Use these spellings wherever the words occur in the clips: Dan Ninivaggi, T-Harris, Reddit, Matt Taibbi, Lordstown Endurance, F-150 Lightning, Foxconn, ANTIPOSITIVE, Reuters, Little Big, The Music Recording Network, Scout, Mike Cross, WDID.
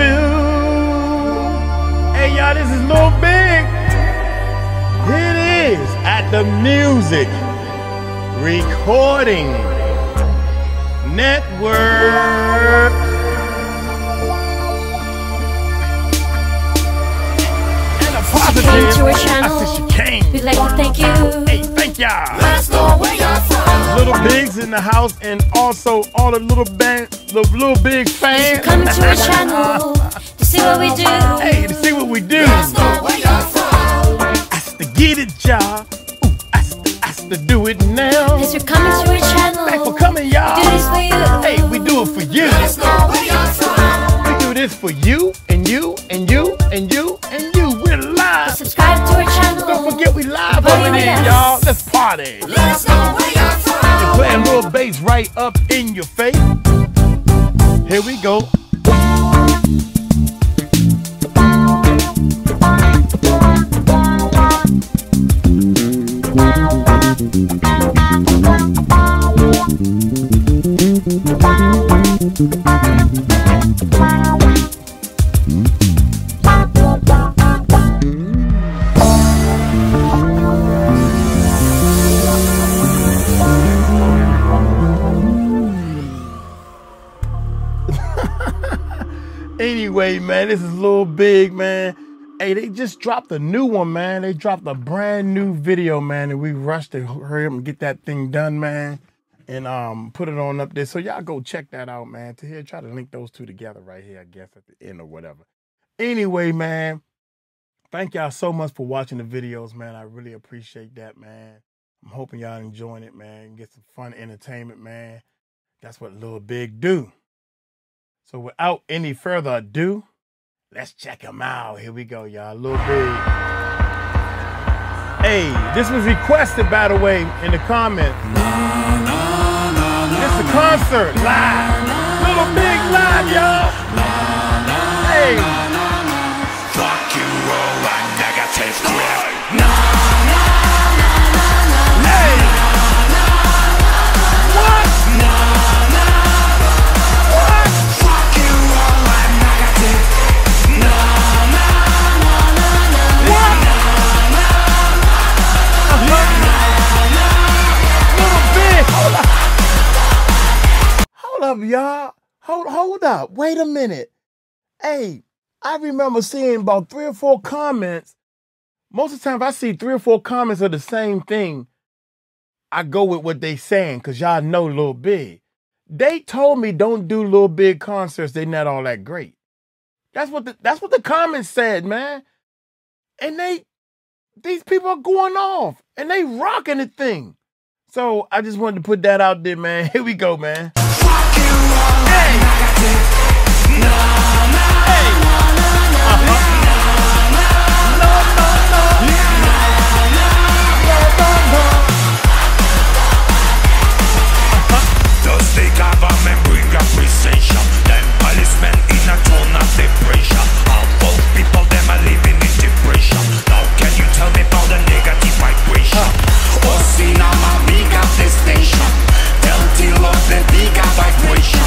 to. Hey y'all, this is Little Big. It is at the Music Recording Network. Came to our channel. I said she came. We'd like to thank you. Hey, thank y'all. Let's know where y'all from. Little Big's in the house, and also all the little Big fans. Come to our channel to see what we do. Hey, to see what we do. Let's know where y'all from. I said to get it, y'all. Ooh, I said to do it now. Thanks for coming to our channel. Thanks for coming, y'all. We do this for you. Hey, we do it for you. Let's know where y'all from. We do this for you, and you, and you, and you, and you. Subscribe to our channel. Don't forget we live over there, y'all. Let's party. Let's know where y'all from. You're putting little bass right up in your face. Here we go. Anyway, man, this is Little Big, man. Hey, they just dropped a new one, man. They dropped a brand new video, man, and we rushed to hurry up and get that thing done, man, and put it on up there. So y'all go check that out, man. To here, try to link those two together right here, I guess, at the end or whatever. Anyway, man, thank y'all so much for watching the videos, man. I really appreciate that, man. I'm hoping y'all enjoying it, man. Get some fun entertainment, man. That's what Little Big do. So without any further ado, let's check them out. Here we go, y'all. Little Big. Hey, this was requested, by the way, in the comments. It's a concert live. Little Big live, y'all. Hey. Fuck you all like negative crap. Y'all, hold up, wait a minute. Hey, I remember seeing about 3 or 4 comments. Most of the time, if I see 3 or 4 comments of the same thing, I go with what they saying, because y'all know Little Big. They told me don't do Little Big concerts, they not all that great. That's what the comments said, man. And these people are going off and they rocking the thing. So I just wanted to put that out there, man. Here we go, man. Does the government bring up recession? Them policemen in a tone of depression. All old people, them are living in depression. Now can you tell me about the negative vibration? Osina ma miga destination. Tell the Lord the bigger vibration.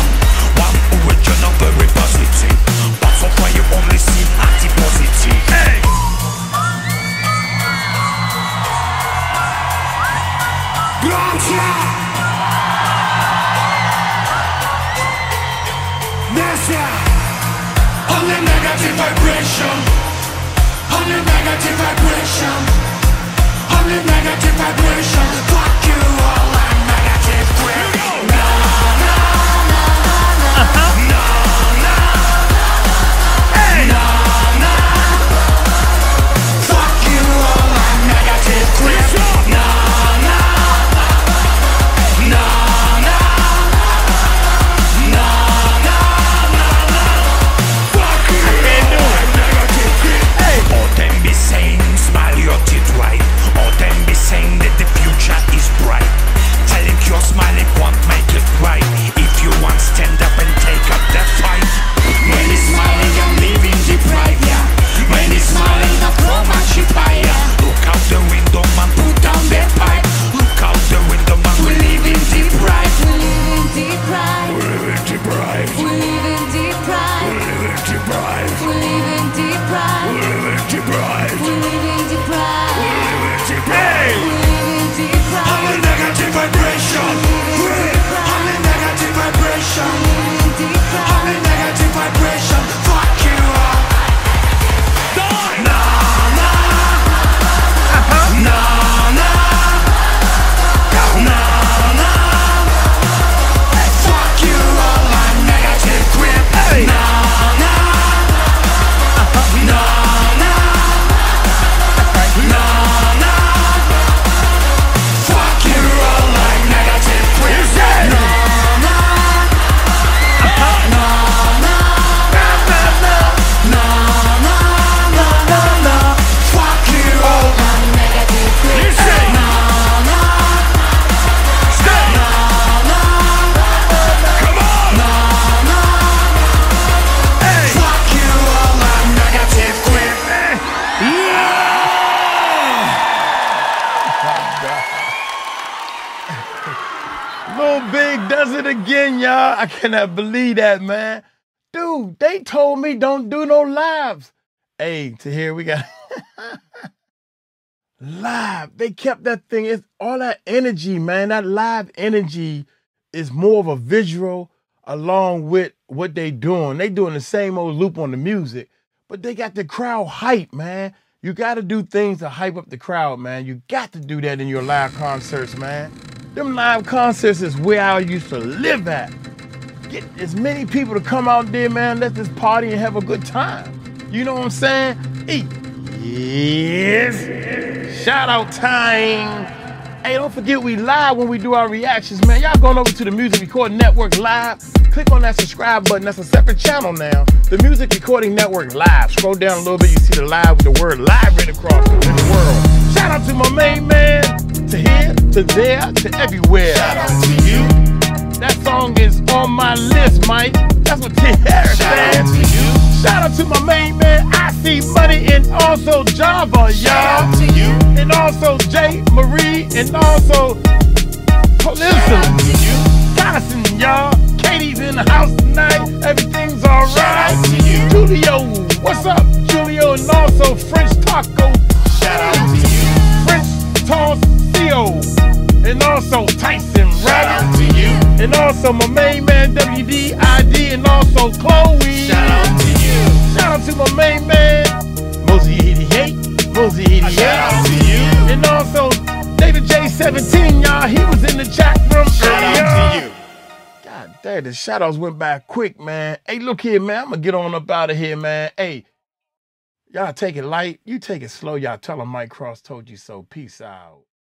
One origin of very positive, but so far you only see anti-positive. Hey! Gotcha! On the negative vibration, on the negative vibration, on the negative vibration. Fuck you all, I'm negative queer. No, no, no, no, no, no, no, hey, no, no. Fuck you all, I'm negative queer. No, no, no, no, no. All them be saying, smile your teeth white. All them be saying that the future is Big does it again, y'all. I cannot believe that, man. Dude, they told me don't do no lives. Hey, to here we got live. They kept that thing. It's all that energy, man. That live energy is more of a visual along with what they doing. They doing the same old loop on the music, but they got the crowd hype, man. You got to do things to hype up the crowd, man. You got to do that in your live concerts, man. Them live concerts is where I used to live at. Get as many people to come out there, man. Let this party and have a good time. You know what I'm saying? Yes. Shout out time. Hey, don't forget we live when we do our reactions, man. Y'all going over to the Music Recording Network Live. Click on that subscribe button. That's a separate channel now. The Music Recording Network Live. Scroll down a little bit. You see the live with the word live written across the world. Shout out to my main man. To here, to there, to everywhere. Shout out to you. That song is on my list, Mike. That's what T-Harris stands. Shout out to my main man. I see money and also Java, y'all. And also J. Marie and also Collison, y'all. Katie's in the house tonight. Everything's alright. Julio, what's up, Julio? And also French Taco. Shout out to you. French Tossio. And also Tyson, right? And also my main man WDID and also Chloe. Shout out to you. Shout out to my main man Mosey 88. Shout out to you. And also David J17, y'all. He was in the chat room. Shout out to you. God damn, the shout outs went by quick, man. Hey, look here, man. I'm gonna get on up out of here, man. Hey, y'all take it light. You take it slow. Y'all tell them Mike Cross told you so. Peace out.